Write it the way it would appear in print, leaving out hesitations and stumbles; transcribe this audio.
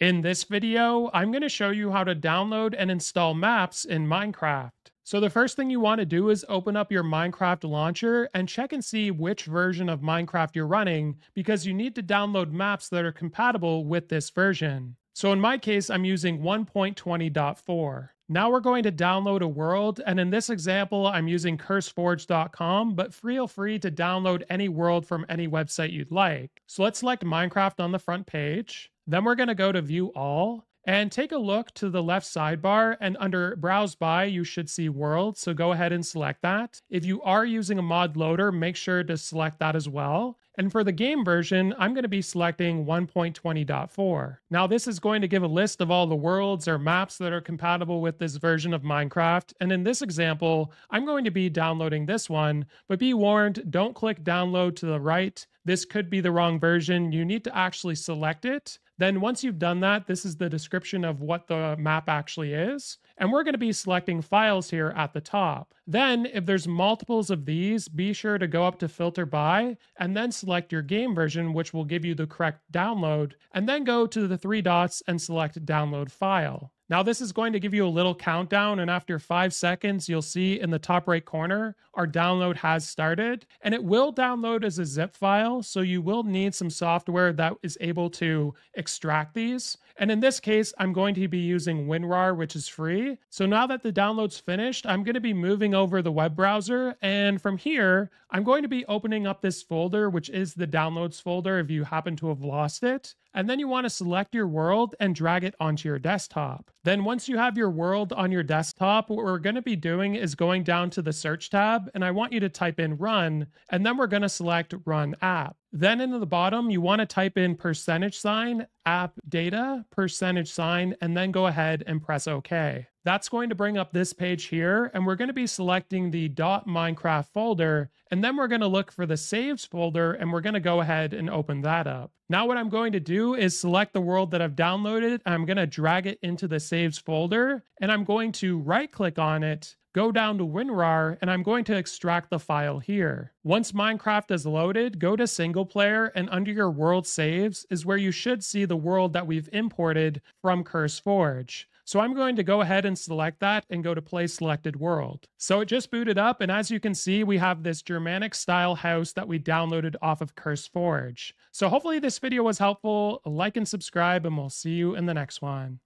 In this video, I'm going to show you how to download and install maps in Minecraft. So the first thing you want to do is open up your Minecraft launcher and check and see which version of Minecraft you're running, because you need to download maps that are compatible with this version. So in my case, I'm using 1.20.4. Now we're going to download a world, and in this example, I'm using curseforge.com, but feel free to download any world from any website you'd like. So let's select Minecraft on the front page. Then we're going to go to View All and take a look to the left sidebar, and under Browse By, you should see World. So go ahead and select that. If you are using a mod loader, make sure to select that as well. And for the game version, I'm going to be selecting 1.20.4. Now this is going to give a list of all the worlds or maps that are compatible with this version of Minecraft. And in this example, I'm going to be downloading this one, but be warned, don't click download to the right. This could be the wrong version. You need to actually select it. Then once you've done that, this is the description of what the map actually is. And we're going to be selecting files here at the top. Then if there's multiples of these, be sure to go up to Filter By and then select your game version, which will give you the correct download, and then go to the three dots and select Download File. Now this is going to give you a little countdown, and after 5 seconds, you'll see in the top right corner, our download has started, and it will download as a zip file. So you will need some software that is able to extract these. And in this case, I'm going to be using WinRAR, which is free. So now that the download's finished, I'm going to be moving over the web browser. And from here, I'm going to be opening up this folder, which is the downloads folder if you happen to have lost it. And then you want to select your world and drag it onto your desktop. Then once you have your world on your desktop, what we're going to be doing is going down to the search tab, and I want you to type in run, and then we're going to select run app. Then into the bottom, you want to type in %app data %, and then go ahead and press OK. That's going to bring up this page here, and we're going to be selecting the .minecraft folder, and then we're going to look for the saves folder, and we're going to go ahead and open that up. Now what I'm going to do is select the world that I've downloaded, and I'm going to drag it into the saves folder, and I'm going to right click on it, go down to WinRAR, and I'm going to extract the file here. Once Minecraft is loaded, go to single player, and under your world saves is where you should see the world that we've imported from CurseForge. So I'm going to go ahead and select that and go to play selected world. So it just booted up, and as you can see, we have this Germanic style house that we downloaded off of CurseForge. So hopefully this video was helpful. Like and subscribe, and we'll see you in the next one.